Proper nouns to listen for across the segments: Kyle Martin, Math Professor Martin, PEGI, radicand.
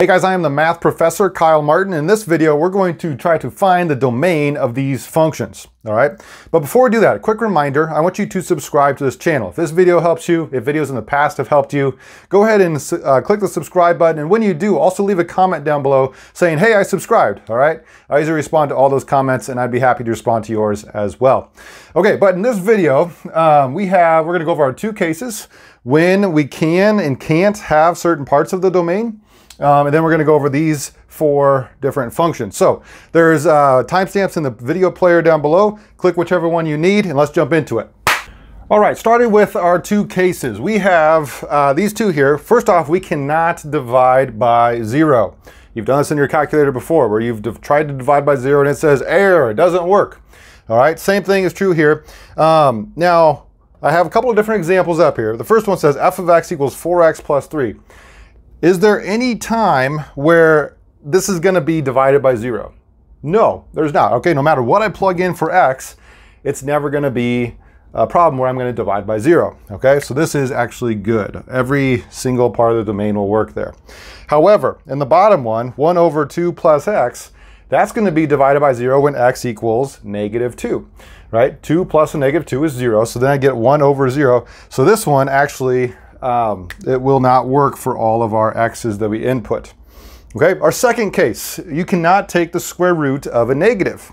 Hey guys, I am the math professor, Kyle Martin. In this video, we're going to try to find the domain of these functions, all right? But before we do that, a quick reminder, I want you to subscribe to this channel. If this video helps you, if videos in the past have helped you, go ahead and click the subscribe button. And when you do, also leave a comment down below saying, hey, I subscribed, all right? I usually respond to all those comments and I'd be happy to respond to yours as well. Okay, but in this video, we're gonna go over our two cases, when we can and can't have certain parts of the domain. And then we're going to go over these four different functions. So there's timestamps in the video player down below. Click whichever one you need and let's jump into it. All right, starting with our two cases. We have these two here. First off, we cannot divide by zero. You've done this in your calculator before where you've tried to divide by zero and it says error, it doesn't work. All right, same thing is true here. Now, I have a couple of different examples up here. The first one says f of x equals 4x plus 3. Is there any time where this is going to be divided by zero? No, there's not. Okay, no matter what I plug in for x, it's never going to be a problem where I'm going to divide by zero. Okay, so this is actually good. Every single part of the domain will work there. However, in the bottom one, 1 over 2 plus x, that's going to be divided by zero when x equals negative 2, right? 2 plus a negative 2 is 0, so then I get 1 over 0. So this one actually it will not work for all of our x's that we input. Okay, our second case, you cannot take the square root of a negative.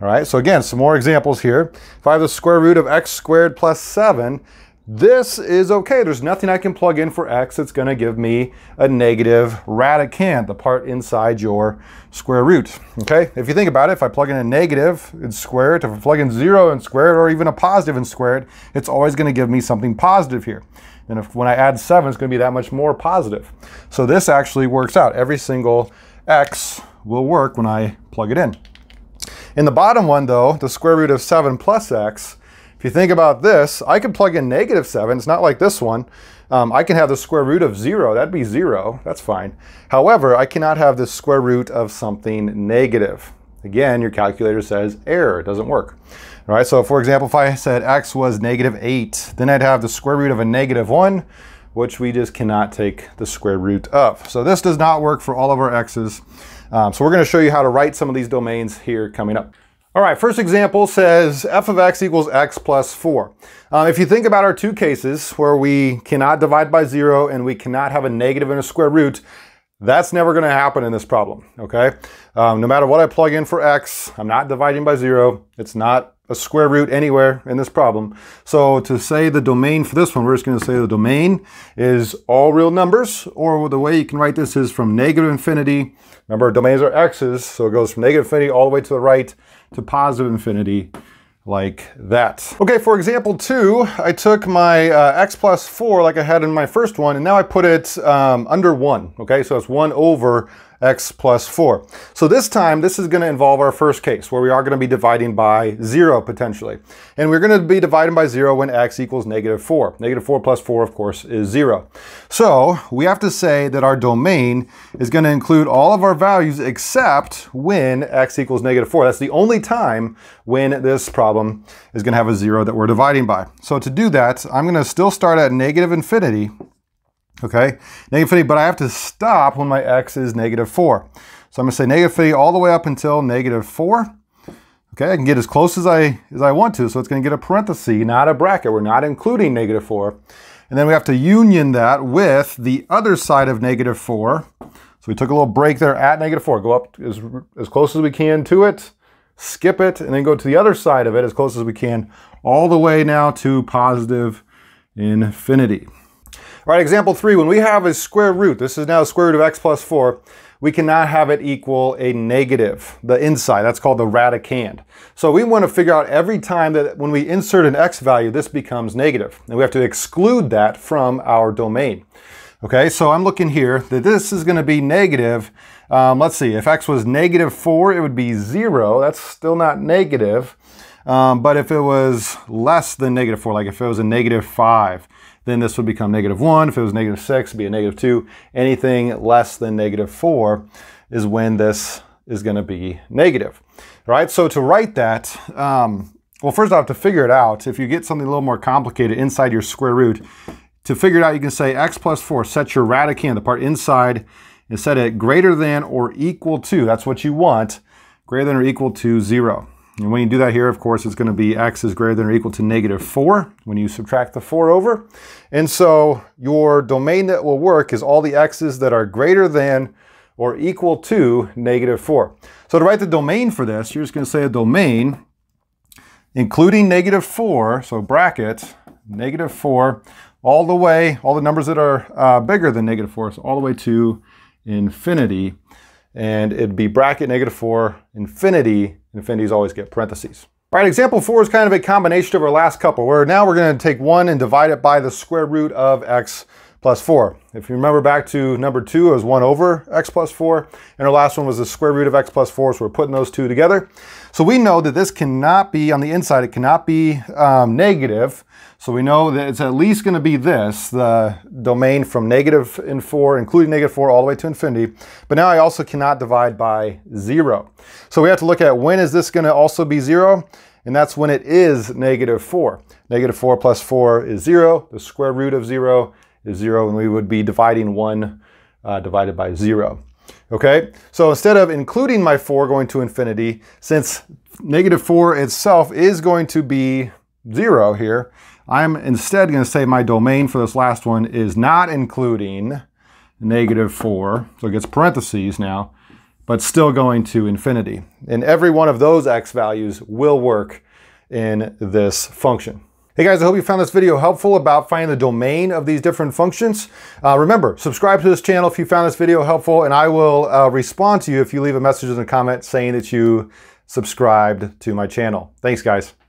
All right, so again, some more examples here. If I have the square root of x squared plus 7, this is okay. There's nothing I can plug in for x that's going to give me a negative radicand, the part inside your square root. Okay, if you think about it, if I plug in a negative and square it, if I plug in 0 and square it, or even a positive and square it, it's always going to give me something positive here. And when I add 7, it's going to be that much more positive. So this actually works out. Every single x will work when I plug it in. In the bottom one, though, the square root of 7 plus x, if you think about this, I could plug in negative 7. It's not like this one. I can have the square root of 0. That'd be 0. That's fine. However, I cannot have the square root of something negative. Again, your calculator says error, it doesn't work. All right, so for example, if I said x was negative 8, then I'd have the square root of a negative 1, which we just cannot take the square root of. So this does not work for all of our x's. So we're going to show you how to write some of these domains here coming up. All right, first example says f of x equals x plus 4. If you think about our two cases where we cannot divide by 0 and we cannot have a negative and a square root, that's never going to happen in this problem, okay? No matter what I plug in for x, I'm not dividing by 0. It's not a square root anywhere in this problem. So to say the domain for this one, we're just going to say the domain is all real numbers, or the way you can write this is from negative infinity. Remember, domains are x's, so it goes from negative infinity all the way to the right to positive infinity, like that. Okay, for example 2, I took my x plus 4 like I had in my first one, and now I put it under 1, okay? So it's 1 over x plus 4. So this time, this is going to involve our first case, where we are going to be dividing by 0, potentially. And we're going to be dividing by 0 when x equals negative 4. Negative 4 plus 4, of course, is 0. So we have to say that our domain is going to include all of our values except when x equals negative 4. That's the only time when this problem is going to have a 0 that we're dividing by. So to do that, I'm going to still start at negative infinity, okay? Negative infinity, but I have to stop when my x is negative 4. So I'm going to say negative infinity all the way up until negative 4. Okay, I can get as close as I want to, so it's going to get a parenthesis, not a bracket. We're not including negative 4. And then we have to union that with the other side of negative 4. So we took a little break there at negative 4. Go up as close as we can to it, skip it, and then go to the other side of it as close as we can, all the way now to positive infinity. All right, example 3, when we have a square root, this is now the square root of x plus 4, we cannot have it equal a negative, the inside, that's called the radicand. So we want to figure out every time that when we insert an x value, this becomes negative, and we have to exclude that from our domain. Okay, so I'm looking here that this is going to be negative. Let's see, if x was negative 4, it would be 0. That's still not negative. But if it was less than negative 4, like if it was a negative 5, then this would become negative 1. If it was negative 6, it would be a negative 2. Anything less than negative 4 is when this is going to be negative. All right, so to write that, well, first off, to figure it out, if you get something a little more complicated inside your square root, to figure it out, you can say x plus 4, set your radicand, the part inside is set at greater than or equal to, that's what you want, greater than or equal to 0. And when you do that here, of course, it's going to be x is greater than or equal to -4 when you subtract the 4 over. And so your domain that will work is all the x's that are greater than or equal to -4. So to write the domain for this, you're just going to say a domain including -4, so bracket, -4, all the way, all the numbers that are bigger than -4, so all the way to infinity. And it'd be bracket -4, infinity. Infinities always get parentheses. All right, example 4 is kind of a combination of our last couple, where now we're going to take 1 and divide it by the square root of x plus 4. If you remember back to number 2, it was 1 over x plus 4, and our last one was the square root of x plus 4, so we're putting those two together. So we know that this cannot be, on the inside, it cannot be negative, so we know that it's at least going to be this, the domain from -4, including -4, all the way to infinity, but now I also cannot divide by 0. So we have to look at when is this going to also be 0, and that's when it is -4. -4 plus 4 is 0, the square root of 0 is 0, and we would be dividing 1 divided by 0. Okay, so instead of including my 4 going to infinity, since -4 itself is going to be 0 here, I'm instead going to say my domain for this last one is not including -4, so it gets parentheses now, but still going to infinity. And every one of those x values will work in this function. Hey guys, I hope you found this video helpful about finding the domain of these different functions. Remember, subscribe to this channel if you found this video helpful, and I will respond to you if you leave a message in the comment saying that you subscribed to my channel. Thanks guys.